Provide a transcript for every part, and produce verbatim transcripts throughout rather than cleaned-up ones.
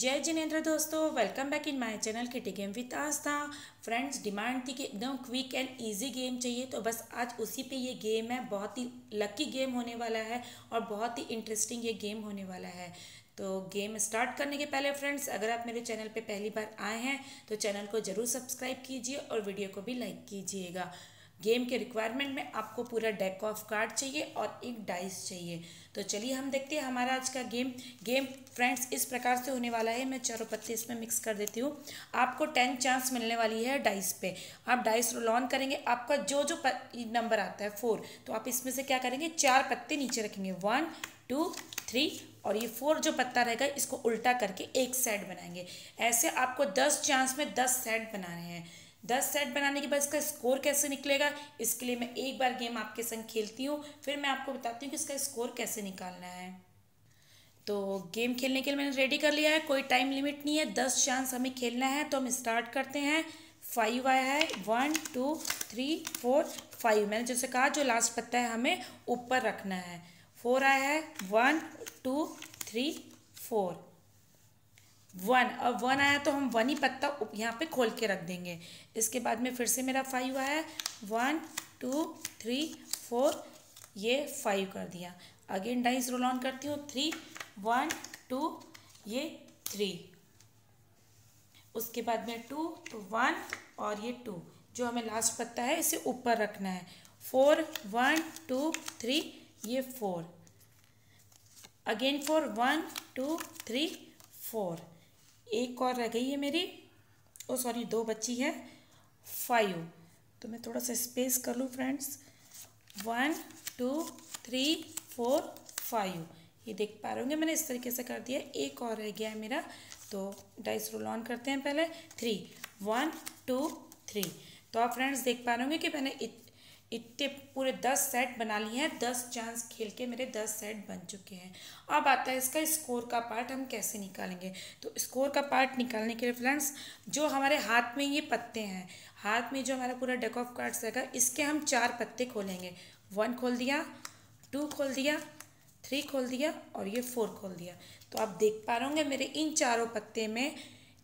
जय जिनेंद्र दोस्तों, welcome back in my channel kitty game with Aastha. Friends, demand थी कि एकदम क्विक एंड इजी गेम चाहिए, तो बस आज उसी पे ये गेम है। बहुत ही लकी गेम होने वाला है और बहुत ही इंटरेस्टिंग ये गेम होने वाला है। तो गेम स्टार्ट करने के पहले फ्रेंड्स, अगर आप मेरे चैनल पे पहली बार आए हैं तो चैनल को ज़रूर सब्सक्राइब कीजिए और वीडियो को भी लाइक कीजिएगा। गेम के रिक्वायरमेंट में आपको पूरा डेक ऑफ कार्ड चाहिए और एक डाइस चाहिए। तो चलिए हम देखते हैं हमारा आज का गेम। गेम फ्रेंड्स इस प्रकार से होने वाला है। मैं चारों पत्ते इसमें मिक्स कर देती हूँ। आपको टेन चांस मिलने वाली है डाइस पे। आप डाइस रोल ऑन करेंगे, आपका जो जो नंबर आता है फोर, तो आप इसमें से क्या करेंगे, चार पत्ते नीचे रखेंगे, वन टू थ्री, और ये फोर जो पत्ता रहेगा इसको उल्टा करके एक सेट बनाएंगे। ऐसे आपको दस चांस में दस सेट बनाने हैं। दस सेट बनाने के बाद इसका स्कोर कैसे निकलेगा, इसके लिए मैं एक बार गेम आपके संग खेलती हूँ, फिर मैं आपको बताती हूँ कि इसका स्कोर कैसे निकालना है। तो गेम खेलने के लिए मैंने रेडी कर लिया है, कोई टाइम लिमिट नहीं है, दस चांस हमें खेलना है। तो हम स्टार्ट करते हैं। फाइव आया है, one two three four five, मैंने जैसे कहा जो लास्ट पत्ता है हमें ऊपर रखना है। फोर आया है, one two three four, one, और वन आया तो हम वन ही पत्ता यहाँ पे खोल के रख देंगे। इसके बाद में फिर से मेरा फाइव आया है, वन टू थ्री फोर, ये फाइव कर दिया। अगेन डाइस रोल ऑन करती हूँ, थ्री, वन टू, ये थ्री, उसके बाद में टू, तो वन, और ये टू जो हमें लास्ट पत्ता है इसे ऊपर रखना है। फोर, वन टू थ्री, ये four, again four, one two three four, एक और रह गई है मेरी, ओ सॉरी दो बची है, फाइव। तो मैं थोड़ा सा स्पेस कर लूँ friends, one two three four five, ये देख पा रहे होंगे मैंने इस तरीके से कर दिया। एक और रह गया है मेरा, तो डाइस रोल ऑन करते हैं पहले, थ्री, वन टू थ्री। तो आप फ्रेंड्स देख पा रहे होंगे कि मैंने इतने पूरे दस सेट बना लिए हैं। दस चांस खेल के मेरे दस सेट बन चुके हैं। अब आता है इसका स्कोर का पार्ट, हम कैसे निकालेंगे। तो स्कोर का पार्ट निकालने के लिए फ्रेंड्स, जो हमारे हाथ में ये पत्ते हैं, हाथ में जो हमारा पूरा डेक ऑफ कार्ड्स रहेगा, इसके हम चार पत्ते खोलेंगे। वन खोल दिया, टू खोल दिया, थ्री खोल दिया, और ये फोर खोल दिया। तो आप देख पा रहे होंगे मेरे इन चारों पत्ते में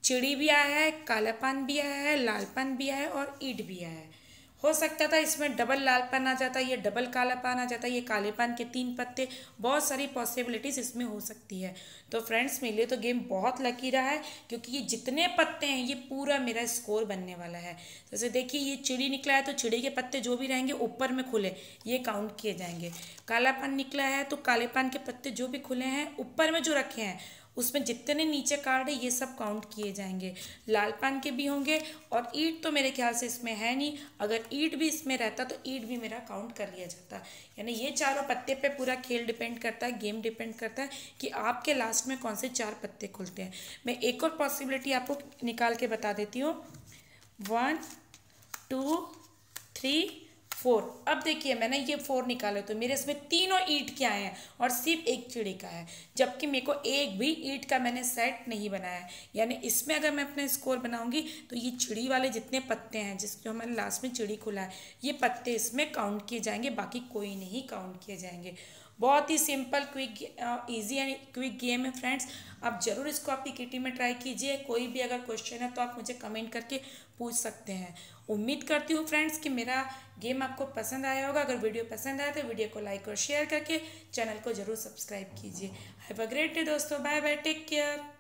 चिड़ी भी आया है, कालापान भी आया है, लालपान भी आया है, और ईट भी आया है। हो सकता था इसमें डबल लालपान आ जाता, ये डबल कालापान आ जाता, ये कालेपान के तीन पत्ते, बहुत सारी पॉसिबिलिटीज़ इसमें हो सकती है। तो फ्रेंड्स मेरे लिए तो गेम बहुत लकी रहा है, क्योंकि ये जितने पत्ते हैं ये पूरा मेरा स्कोर बनने वाला है। जैसे देखिए ये चिड़ी निकला है, तो चिड़ी के पत्ते जो भी रहेंगे ऊपर में खुले, ये काउंट किए जाएंगे। कालापान निकला है तो कालेपान के पत्ते जो भी खुले हैं ऊपर में जो रखे हैं उसमें जितने नीचे कार्ड है ये सब काउंट किए जाएंगे। लालपान के भी होंगे, और ईट तो मेरे ख्याल से इसमें है नहीं, अगर ईट भी इसमें रहता तो ईट भी मेरा काउंट कर लिया जाता। यानी ये चारों पत्ते पे पूरा खेल डिपेंड करता है, गेम डिपेंड करता है कि आपके लास्ट में कौन से चार पत्ते खुलते हैं। मैं एक और पॉसिबिलिटी आपको निकाल के बता देती हूँ, वन टू थ्री फोर। अब देखिए मैंने ये फोर निकाले तो मेरे इसमें तीनों ईंट के आए हैं और सिर्फ एक चिड़ी का है, जबकि मेरे को एक भी ईंट का मैंने सेट नहीं बनाया है। यानी इसमें अगर मैं अपना स्कोर बनाऊंगी तो ये चिड़ी वाले जितने पत्ते हैं, जिस जो हमारे लास्ट में चिड़ी खुला है, ये पत्ते इसमें काउंट किए जाएंगे, बाकी कोई नहीं काउंट किए जाएंगे। बहुत ही simple quick easy and quick game है फ्रेंड्स। आप ज़रूर इसको आपकी किटी में ट्राई कीजिए। कोई भी अगर क्वेश्चन है तो आप मुझे कमेंट करके पूछ सकते हैं। उम्मीद करती हूँ फ्रेंड्स कि मेरा गेम आपको पसंद आया होगा। अगर वीडियो पसंद आया तो वीडियो को लाइक और शेयर करके चैनल को ज़रूर सब्सक्राइब कीजिए। हैव अ ग्रेट डे दोस्तों, बाय बाय, टेक केयर।